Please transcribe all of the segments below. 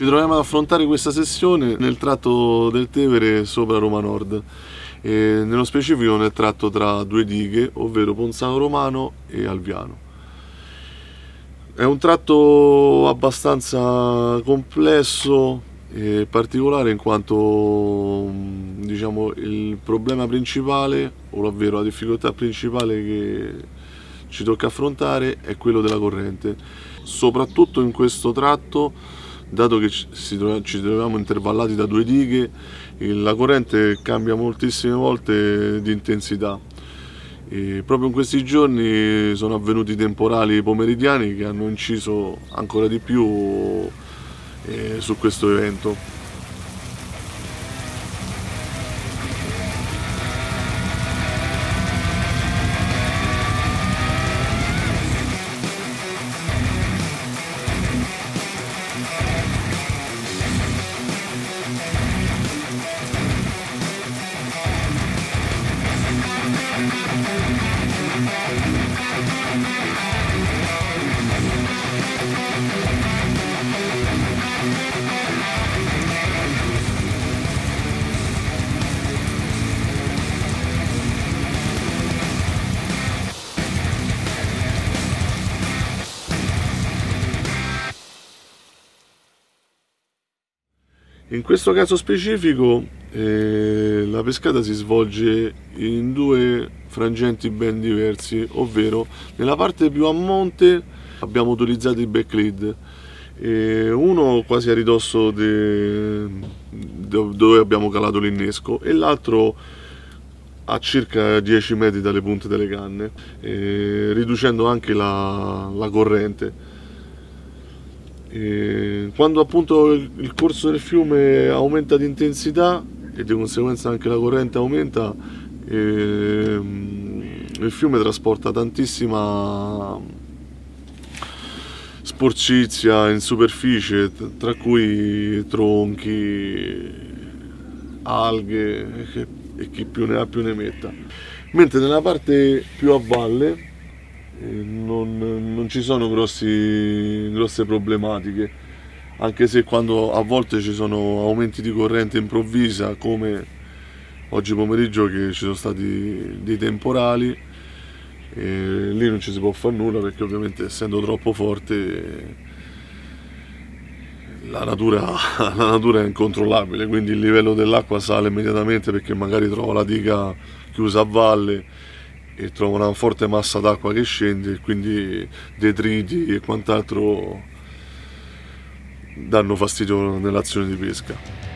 Ci troviamo ad affrontare questa sessione nel tratto del Tevere sopra Roma Nord, e nello specifico nel tratto tra due dighe, ovvero Ponzano Romano e Alviano. È un tratto abbastanza complesso e particolare, in quanto diciamo il problema principale, ovvero la difficoltà principale che ci tocca affrontare, è quello della corrente. Soprattutto in questo tratto, dato che ci troviamo intervallati da due dighe, la corrente cambia moltissime volte di intensità. E proprio in questi giorni sono avvenuti temporali pomeridiani che hanno inciso ancora di più su questo evento. In questo caso specifico la pescata si svolge in due frangenti ben diversi, ovvero nella parte più a monte abbiamo utilizzato i back lead, uno quasi a ridosso dove abbiamo calato l'innesco e l'altro a circa 10 metri dalle punte delle canne, riducendo anche la corrente. Quando appunto il corso del fiume aumenta di intensità e di conseguenza anche la corrente aumenta, il fiume trasporta tantissima sporcizia in superficie, tra cui tronchi, alghe e chi più ne ha più ne metta, mentre nella parte più a valle non ci sono grosse problematiche, anche se quando a volte ci sono aumenti di corrente improvvisa, come oggi pomeriggio che ci sono stati dei temporali, lì non ci si può fare nulla perché ovviamente, essendo troppo forte, la natura è incontrollabile, quindi il livello dell'acqua sale immediatamente perché magari trova la diga chiusa a valle e trova una forte massa d'acqua che scende, quindi detriti e quant'altro danno fastidio nell'azione di pesca.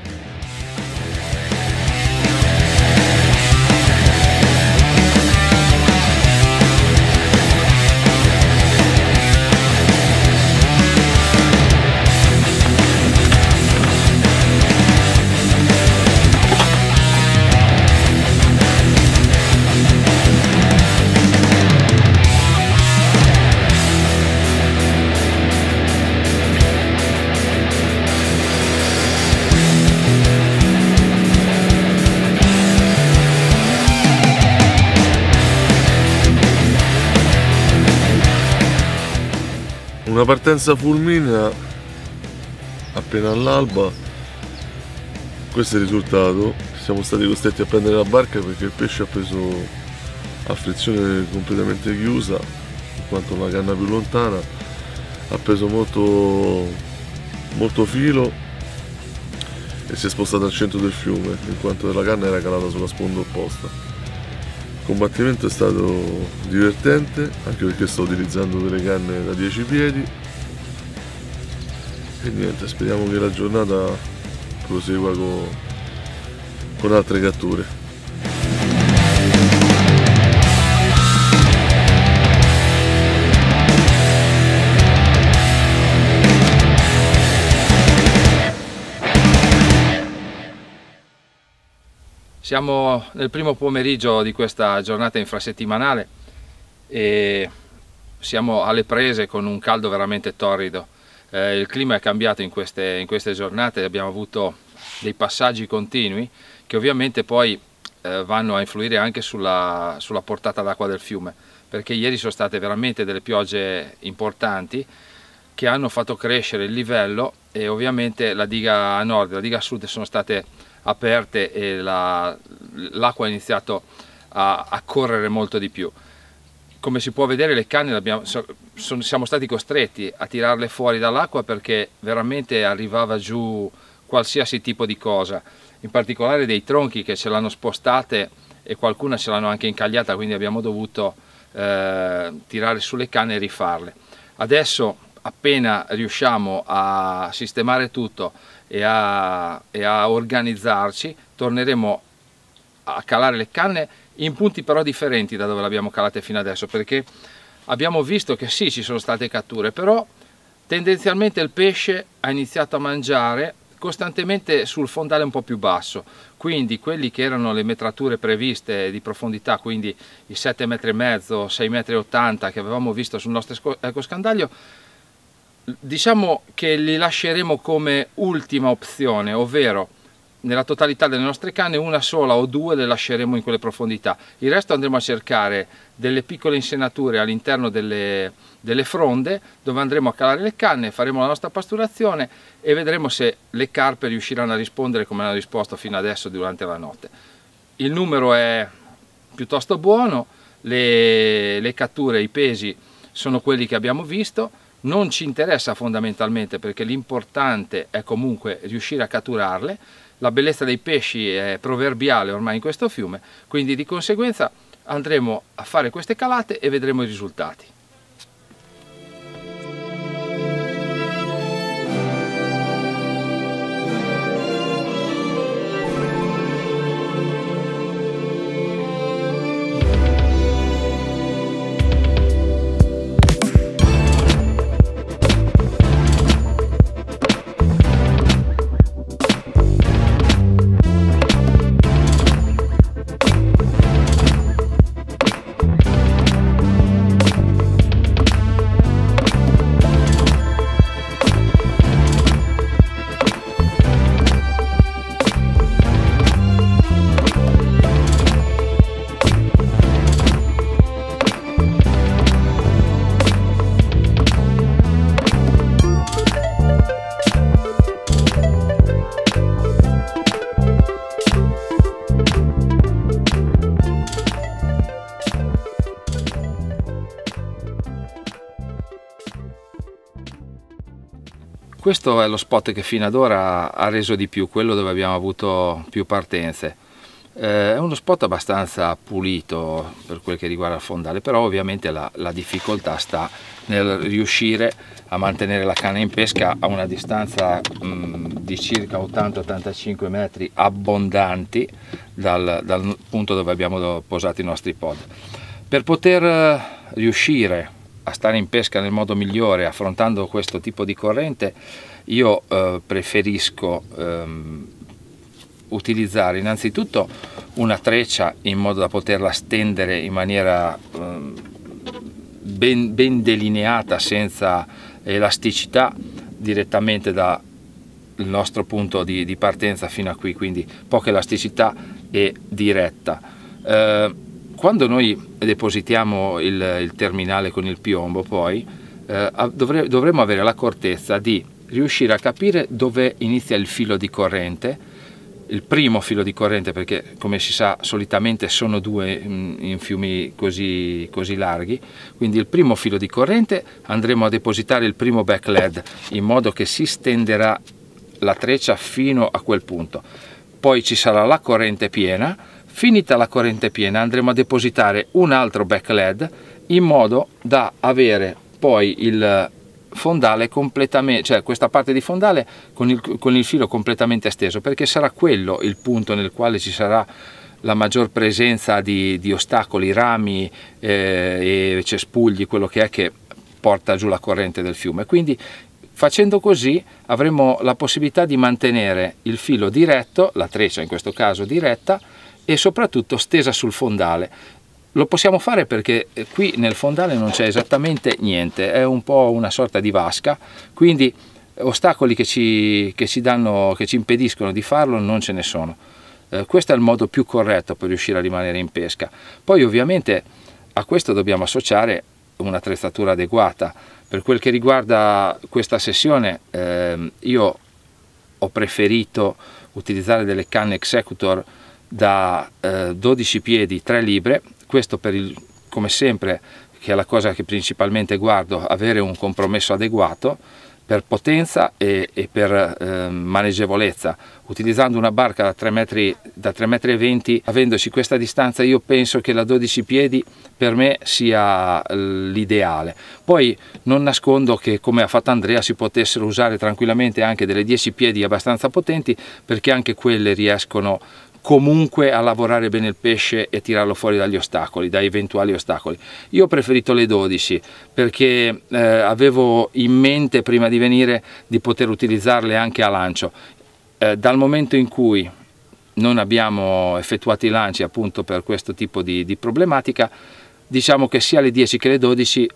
Una partenza fulminea appena all'alba, questo è il risultato. Siamo stati costretti a prendere la barca perché il pesce ha preso a frizione completamente chiusa, in quanto la canna più lontana ha preso molto filo e si è spostata al centro del fiume, in quanto la canna era calata sulla sponda opposta. Il combattimento è stato divertente, anche perché sto utilizzando delle canne da 10 piedi. E niente, speriamo che la giornata prosegua con altre catture. Siamo nel primo pomeriggio di questa giornata infrasettimanale e siamo alle prese con un caldo veramente torrido. Il clima è cambiato in queste giornate, abbiamo avuto dei passaggi continui che ovviamente poi vanno a influire anche sulla portata d'acqua del fiume, perché ieri sono state veramente delle piogge importanti che hanno fatto crescere il livello, e ovviamente la diga a nord e la diga a sud sono state aperte e l'acqua ha iniziato a correre molto di più. Come si può vedere, le canne siamo stati costretti a tirarle fuori dall'acqua perché veramente arrivava giù qualsiasi tipo di cosa, in particolare dei tronchi che ce l'hanno spostate e qualcuna ce l'hanno anche incagliata, quindi abbiamo dovuto tirare sulle canne e rifarle. Adesso appena riusciamo a sistemare tutto e a organizzarci, torneremo a calare le canne in punti però differenti da dove le abbiamo calate fino adesso, perché abbiamo visto che sì, ci sono state catture, però tendenzialmente il pesce ha iniziato a mangiare costantemente sul fondale un po' più basso, quindi quelli che erano le metrature previste di profondità, quindi i 7,5 metri, 6,80 metri che avevamo visto sul nostro ecoscandaglio, diciamo che li lasceremo come ultima opzione, ovvero nella totalità delle nostre canne una sola o due le lasceremo in quelle profondità, il resto andremo a cercare delle piccole insenature all'interno delle fronde dove andremo a calare le canne, faremo la nostra pasturazione e vedremo se le carpe riusciranno a rispondere come hanno risposto fino adesso durante la notte. Il numero è piuttosto buono, le catture, i pesi sono quelli che abbiamo visto, non ci interessa fondamentalmente perché l'importante è comunque riuscire a catturarle. La bellezza dei pesci è proverbiale ormai in questo fiume, quindi di conseguenza andremo a fare queste calate e vedremo i risultati. Questo è lo spot che fino ad ora ha reso di più, quello dove abbiamo avuto più partenze. È uno spot abbastanza pulito per quel che riguarda il fondale, però ovviamente la difficoltà sta nel riuscire a mantenere la canna in pesca a una distanza di circa 80-85 metri abbondanti dal punto dove abbiamo posato i nostri pod. Per poter riuscire a stare in pesca nel modo migliore affrontando questo tipo di corrente, io preferisco utilizzare innanzitutto una treccia in modo da poterla stendere in maniera ben delineata, senza elasticità, direttamente dal nostro punto di partenza fino a qui, quindi poca elasticità e diretta. Quando noi depositiamo il terminale con il piombo, poi dovremo avere l'accortezza di riuscire a capire dove inizia il filo di corrente, il primo filo di corrente, perché come si sa solitamente sono due in fiumi così larghi, quindi il primo filo di corrente andremo a depositare il primo back lead in modo che si stenderà la treccia fino a quel punto, poi ci sarà la corrente piena. Finita la corrente piena andremo a depositare un altro back lead in modo da avere poi il fondale completamente, cioè questa parte di fondale con il filo completamente esteso, perché sarà quello il punto nel quale ci sarà la maggior presenza di ostacoli, rami e cespugli, quello che è che porta giù la corrente del fiume. Quindi facendo così avremo la possibilità di mantenere il filo diretto, la treccia in questo caso diretta, e soprattutto stesa sul fondale. Lo possiamo fare perché qui nel fondale non c'è esattamente niente, è un po' una sorta di vasca, quindi ostacoli che ci impediscono di farlo non ce ne sono. Questo è il modo più corretto per riuscire a rimanere in pesca. Poi ovviamente a questo dobbiamo associare un'attrezzatura adeguata, Per quel che riguarda questa sessione, io ho preferito utilizzare delle canne Executor da 12 piedi 3 libre, questo per il, come sempre, che è la cosa che principalmente guardo, avere un compromesso adeguato per potenza e per maneggevolezza. Utilizzando una barca da 3,20 metri, avendoci questa distanza, io penso che la 12 piedi per me sia l'ideale. Poi non nascondo che, come ha fatto Andrea, si potessero usare tranquillamente anche delle 10 piedi abbastanza potenti, perché anche quelle riescono comunque a lavorare bene il pesce e tirarlo fuori dagli ostacoli, da eventuali ostacoli. Io ho preferito le 12 perché avevo in mente prima di venire di poter utilizzarle anche a lancio. Dal momento in cui non abbiamo effettuato i lanci, appunto per questo tipo di problematica, diciamo che sia le 10 che le 12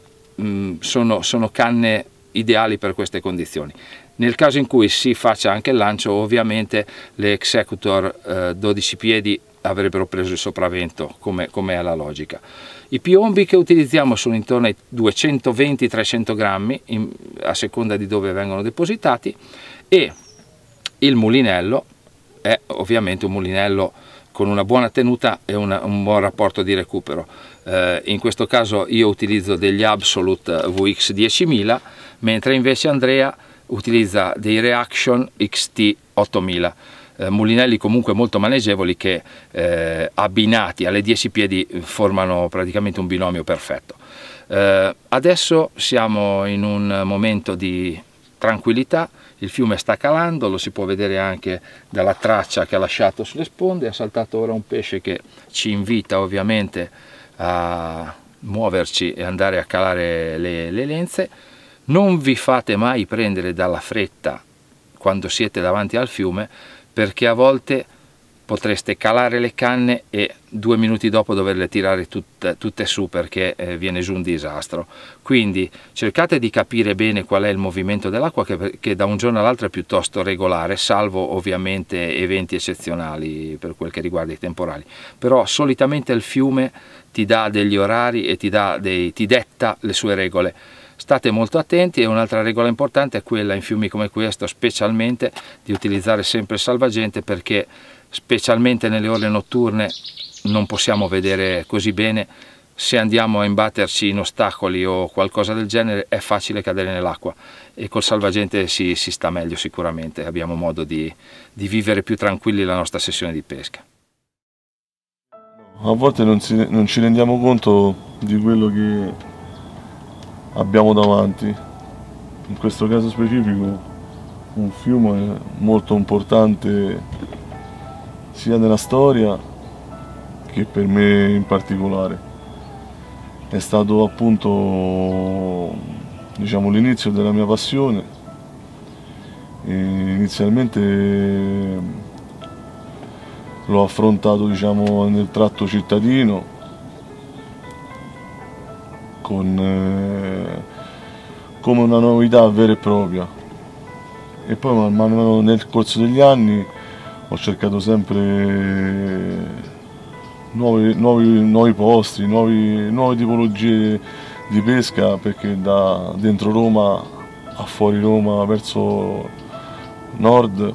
sono canne ideali per queste condizioni. Nel caso in cui si faccia anche il lancio, ovviamente le Executor 12 piedi avrebbero preso il sopravvento, come è la logica. I piombi che utilizziamo sono intorno ai 220-300 grammi, a seconda di dove vengono depositati, e il mulinello è ovviamente un mulinello con una buona tenuta e un buon rapporto di recupero. In questo caso io utilizzo degli Absolute VX 10.000, mentre invece Andrea utilizza dei Reaction XT8000, mulinelli comunque molto maneggevoli che abbinati alle 10 piedi formano praticamente un binomio perfetto. Adesso siamo in un momento di tranquillità, il fiume sta calando, lo si può vedere anche dalla traccia che ha lasciato sulle sponde. Ha saltato ora un pesce che ci invita ovviamente a muoverci e andare a calare le lenze. Non vi fate mai prendere dalla fretta quando siete davanti al fiume, perché a volte potreste calare le canne e 2 minuti dopo doverle tirare tutte su, perché viene giù un disastro. Quindi cercate di capire bene qual è il movimento dell'acqua, che da un giorno all'altro è piuttosto regolare, salvo ovviamente eventi eccezionali per quel che riguarda i temporali. Però solitamente il fiume ti dà degli orari e ti detta le sue regole. State molto attenti, e un'altra regola importante è quella, in fiumi come questo specialmente, di utilizzare sempre il salvagente, perché specialmente nelle ore notturne non possiamo vedere così bene. Se andiamo a imbatterci in ostacoli o qualcosa del genere è facile cadere nell'acqua, e col salvagente si sta meglio sicuramente, abbiamo modo di vivere più tranquilli la nostra sessione di pesca. A volte non ci rendiamo conto di quello che abbiamo davanti. In questo caso specifico un fiume molto importante sia nella storia che per me in particolare. È stato appunto, diciamo, l'inizio della mia passione. E inizialmente l'ho affrontato, diciamo, nel tratto cittadino, come una novità vera e propria, e poi man mano nel corso degli anni ho cercato sempre nuovi posti, nuove tipologie di pesca, perché da dentro Roma a fuori Roma verso nord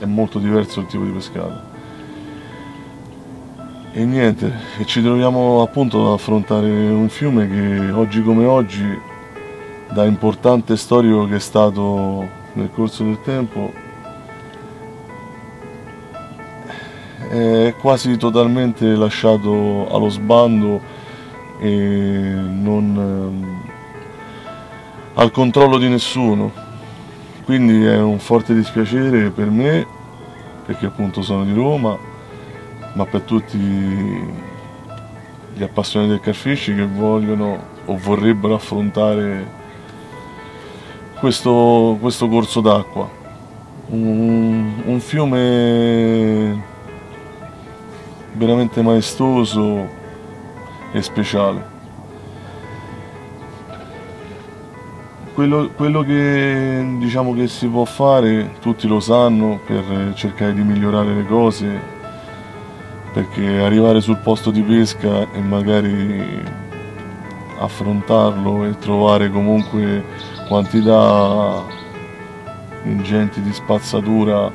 è molto diverso il tipo di pescato. E niente, ci troviamo appunto ad affrontare un fiume che oggi come oggi, da importante storico che è stato nel corso del tempo, è quasi totalmente lasciato allo sbando e non al controllo di nessuno. Quindi è un forte dispiacere per me, perché appunto sono di Roma, ma per tutti gli appassionati del carpfishing che vogliono o vorrebbero affrontare questo corso d'acqua. Un fiume veramente maestoso e speciale. Quello che, diciamo, che si può fare, tutti lo sanno, per cercare di migliorare le cose, perché arrivare sul posto di pesca e magari affrontarlo e trovare comunque quantità ingenti di spazzatura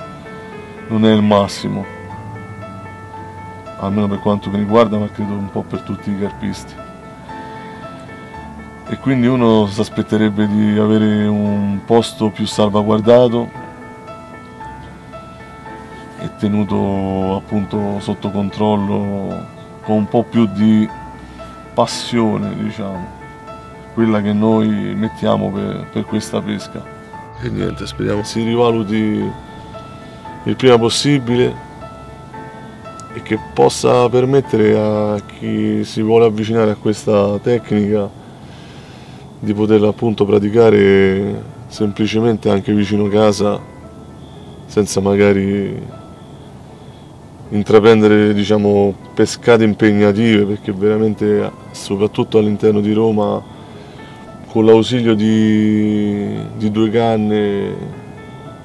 non è il massimo, almeno per quanto mi riguarda, ma credo un po' per tutti i carpisti. E quindi uno si aspetterebbe di avere un posto più salvaguardato e tenuto appunto sotto controllo con un po' più di passione, diciamo, quella che noi mettiamo per questa pesca. E niente, speriamo si rivaluti il prima possibile e che possa permettere a chi si vuole avvicinare a questa tecnica di poterla appunto praticare semplicemente anche vicino casa, senza magari intraprendere, diciamo, pescate impegnative, perché veramente soprattutto all'interno di Roma con l'ausilio di due canne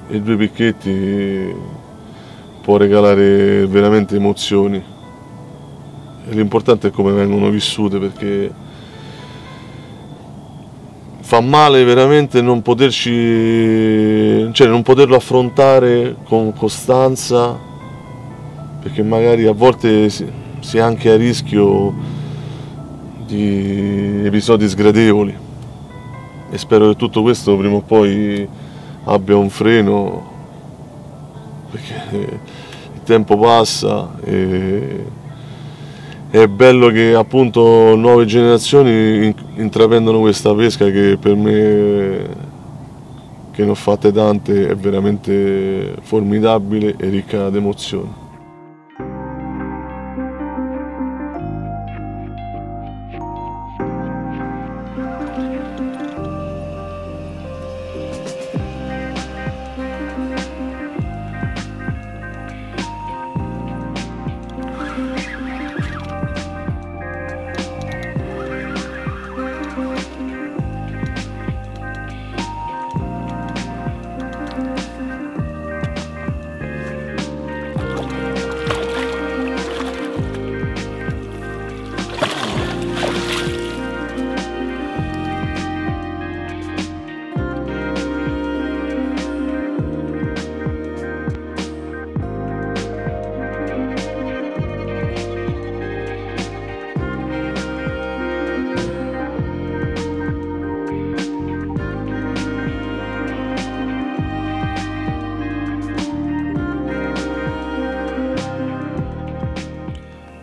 e due picchetti può regalare veramente emozioni. L'importante è come vengono vissute, perché fa male veramente non poterci, cioè non poterlo affrontare con costanza, perché magari a volte si è anche a rischio di episodi sgradevoli, e spero che tutto questo prima o poi abbia un freno, perché il tempo passa e è bello che appunto nuove generazioni intraprendono questa pesca, che per me, che ne ho fatte tante, è veramente formidabile e ricca di emozioni.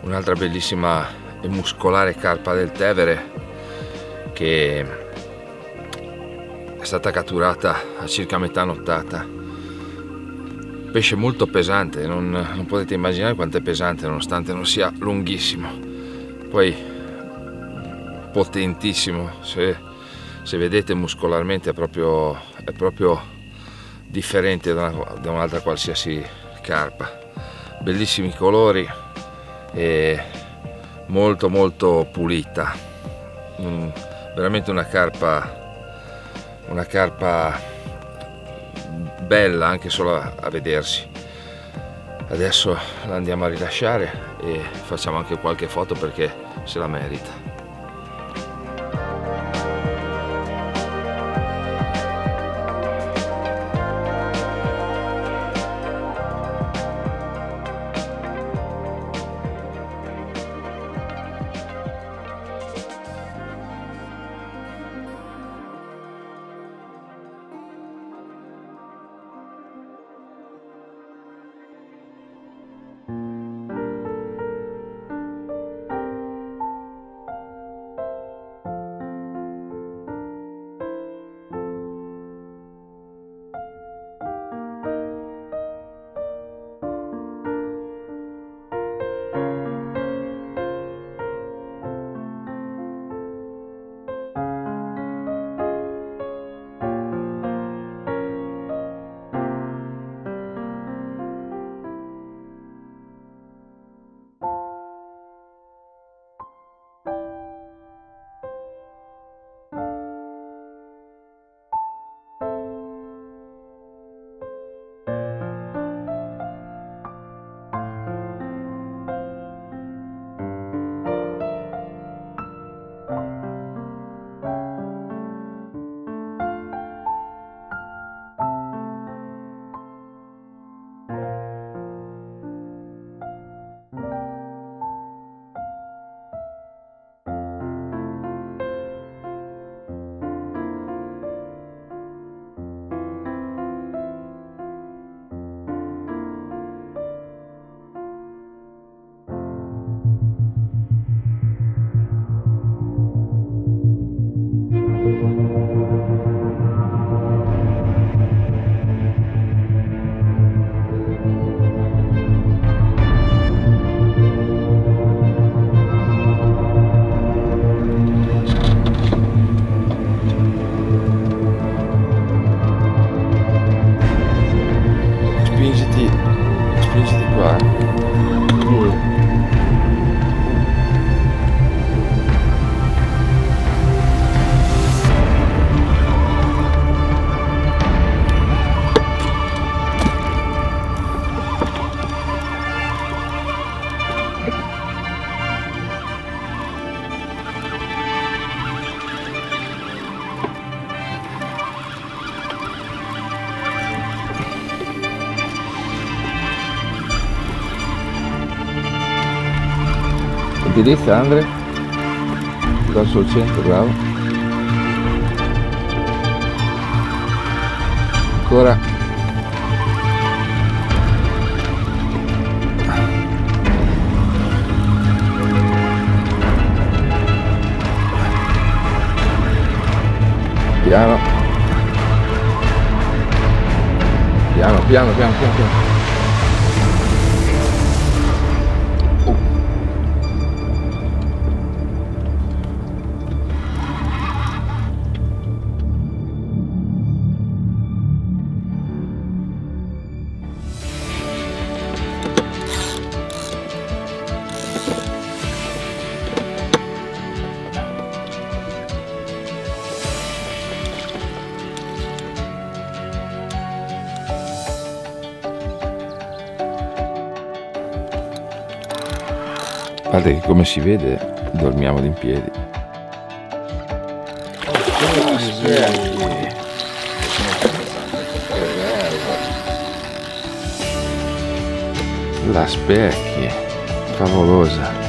Un'altra bellissima e muscolare carpa del Tevere, che è stata catturata a circa metà nottata. Pesce molto pesante, non potete immaginare quanto è pesante, nonostante non sia lunghissimo. Poi potentissimo, se vedete muscolarmente è proprio differente da un'altra qualsiasi carpa. Bellissimi colori e molto molto pulita, veramente una carpa bella anche solo a vedersi. Adesso la andiamo a rilasciare e facciamo anche qualche foto perché se la merita. Indirizza Andrea verso il centro, bravo. Ancora. Piano. Piano, piano, piano, piano, piano. Guardate che, come si vede, dormiamo in piedi. La specchia, favolosa.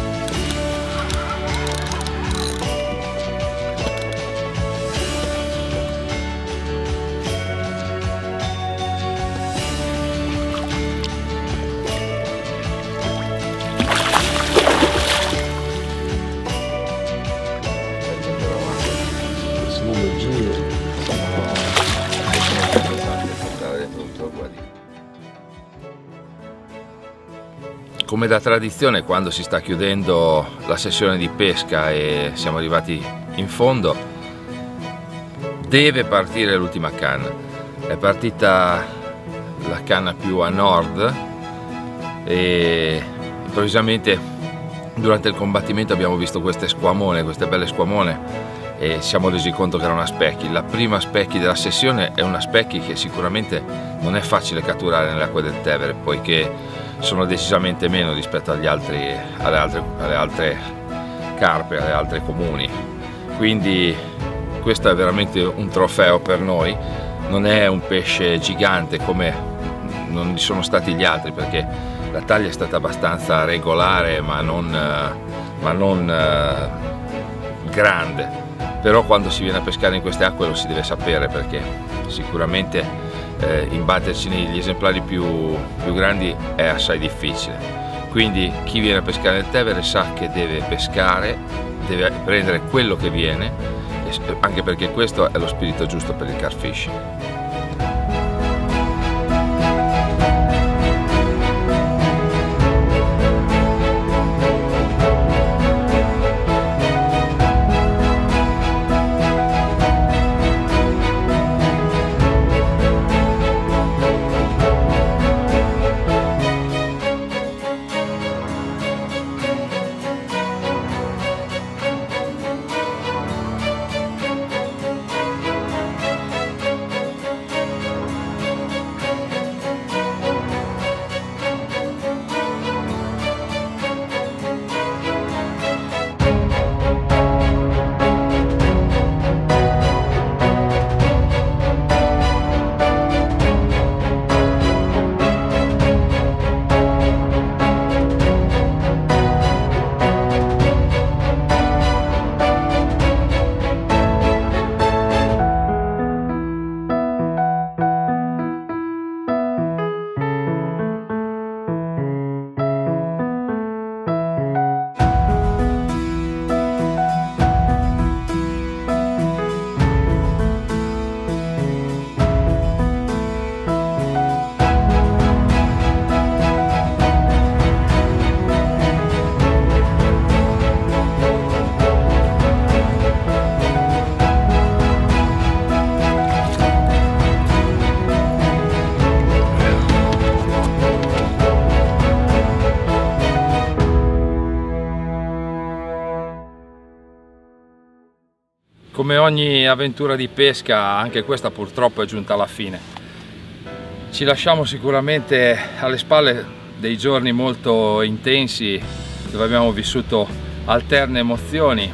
Come da tradizione, quando si sta chiudendo la sessione di pesca e siamo arrivati in fondo, deve partire l'ultima canna. È partita la canna più a nord e improvvisamente durante il combattimento abbiamo visto queste squamone, queste belle squamone, e siamo resi conto che era una specchi. La prima specchi della sessione è una specchi che sicuramente non è facile catturare nelle acque del Tevere, poiché sono decisamente meno rispetto agli altri, alle altre carpe, alle altre comuni. Quindi questo è veramente un trofeo per noi. Non è un pesce gigante come non ci sono stati gli altri, perché la taglia è stata abbastanza regolare ma non grande. Però quando si viene a pescare in queste acque lo si deve sapere, perché sicuramente imbatterci negli esemplari più grandi è assai difficile. Quindi chi viene a pescare nel Tevere sa che deve pescare, deve prendere quello che viene, anche perché questo è lo spirito giusto per il carpfishing. Come ogni avventura di pesca, anche questa purtroppo è giunta alla fine. Ci lasciamo sicuramente alle spalle dei giorni molto intensi, dove abbiamo vissuto alterne emozioni.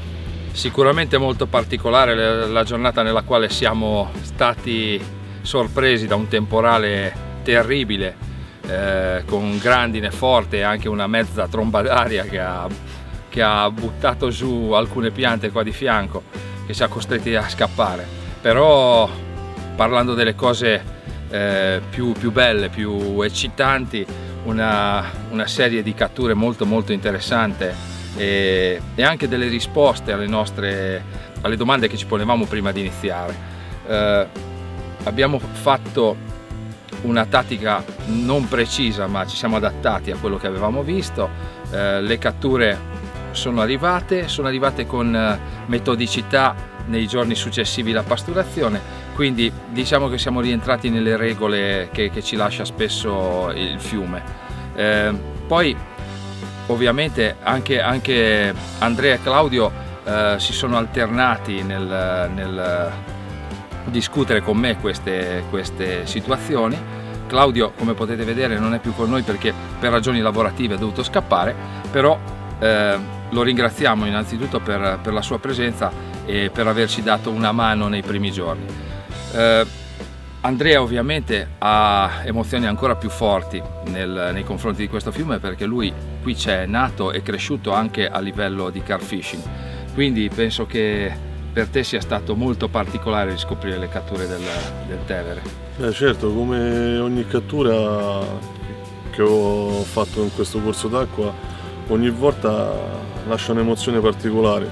Sicuramente molto particolare la giornata nella quale siamo stati sorpresi da un temporale terribile, con grandine forte e anche una mezza tromba d'aria che ha che ha buttato giù alcune piante qua di fianco, che siamo costretti a scappare. Però parlando delle cose più belle, più eccitanti, una serie di catture molto interessante e anche delle risposte alle domande che ci ponevamo prima di iniziare. Abbiamo fatto una tattica non precisa, ma ci siamo adattati a quello che avevamo visto. Le catture sono arrivate con metodicità nei giorni successivi alla pasturazione, quindi diciamo che siamo rientrati nelle regole che ci lascia spesso il fiume. Poi ovviamente anche Andrea e Claudio si sono alternati nel discutere con me queste situazioni. Claudio, come potete vedere, non è più con noi perché per ragioni lavorative ha dovuto scappare, però lo ringraziamo innanzitutto per la sua presenza e per averci dato una mano nei primi giorni. Andrea ovviamente ha emozioni ancora più forti nei confronti di questo fiume, perché lui qui c'è nato e cresciuto anche a livello di carpfishing, quindi penso che per te sia stato molto particolare riscoprire le catture del Tevere. Certo, come ogni cattura che ho fatto in questo corso d'acqua, ogni volta lascia un'emozione particolare,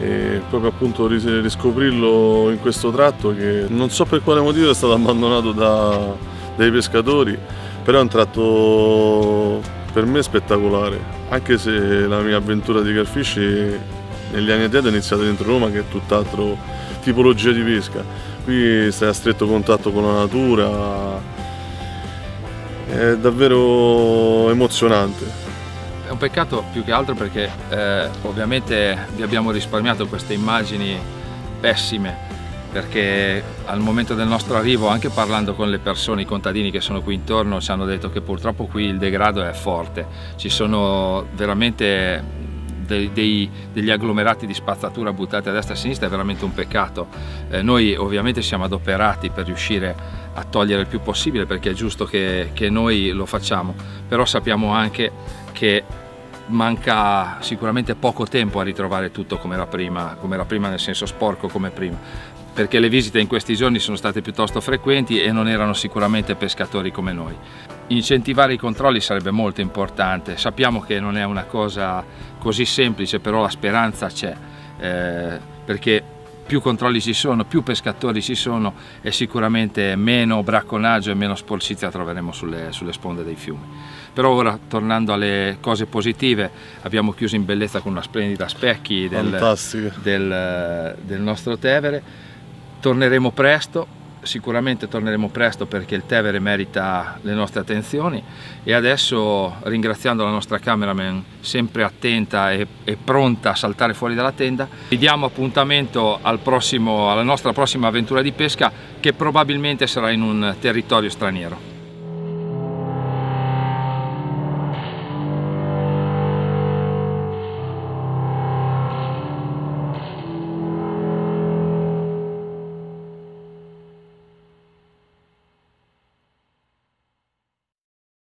e proprio appunto riscoprirlo in questo tratto, che non so per quale motivo è stato abbandonato dai pescatori, però è un tratto per me spettacolare, anche se la mia avventura di carpfishing negli anni addietro è iniziata dentro Roma, che è tutt'altro tipologia di pesca. Qui stai a stretto contatto con la natura, è davvero emozionante. È un peccato più che altro perché ovviamente vi abbiamo risparmiato queste immagini pessime, perché al momento del nostro arrivo, anche parlando con le persone, i contadini che sono qui intorno, ci hanno detto che purtroppo qui il degrado è forte, ci sono veramente degli agglomerati di spazzatura buttati a destra e a sinistra. È veramente un peccato. Noi ovviamente siamo adoperati per riuscire a togliere il più possibile, perché è giusto che noi lo facciamo, però sappiamo anche che manca sicuramente poco tempo a ritrovare tutto come era prima, nel senso sporco come prima, perché le visite in questi giorni sono state piuttosto frequenti e non erano sicuramente pescatori come noi. Incentivare i controlli sarebbe molto importante, sappiamo che non è una cosa così semplice, però la speranza c'è, perché più controlli ci sono, più pescatori ci sono e sicuramente meno bracconaggio e meno sporcizia troveremo sulle sponde dei fiumi. Però ora, tornando alle cose positive, abbiamo chiuso in bellezza con una splendida specchi del nostro Tevere. Torneremo presto. Sicuramente torneremo presto, perché il Tevere merita le nostre attenzioni. E adesso, ringraziando la nostra cameraman sempre attenta e pronta a saltare fuori dalla tenda, vi diamo appuntamento alla nostra prossima avventura di pesca, che probabilmente sarà in un territorio straniero.